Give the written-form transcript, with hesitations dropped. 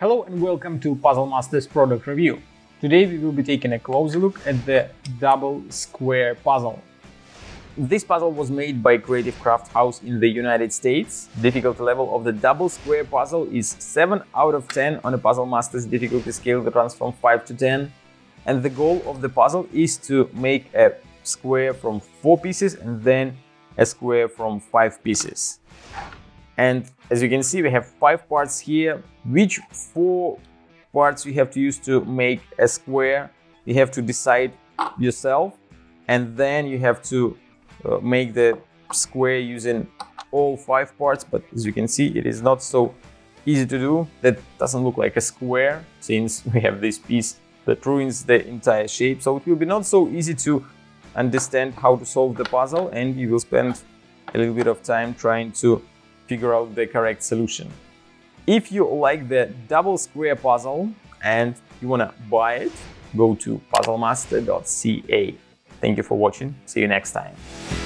Hello and welcome to Puzzlemaster's product review. Today we will be taking a closer look at the Double Square puzzle. This puzzle was made by Creative Crafthouse in the United States. Difficulty level of the Double Square puzzle is 7 out of 10 on a Puzzlemaster's difficulty scale that runs from 5 to 10. And the goal of the puzzle is to make a square from 4 pieces and then a square from 5 pieces. And as you can see, we have 5 parts here, which 4 parts you have to use to make a square. You have to decide yourself, and then you have to make the square using all 5 parts. But as you can see, it is not so easy to do. That doesn't look like a square, since we have this piece that ruins the entire shape. So it will be not so easy to understand how to solve the puzzle, and you will spend a little bit of time trying to figure out the correct solution. If you like the Double Square puzzle and you want to buy it, go to puzzlemaster.ca. Thank you for watching. See you next time.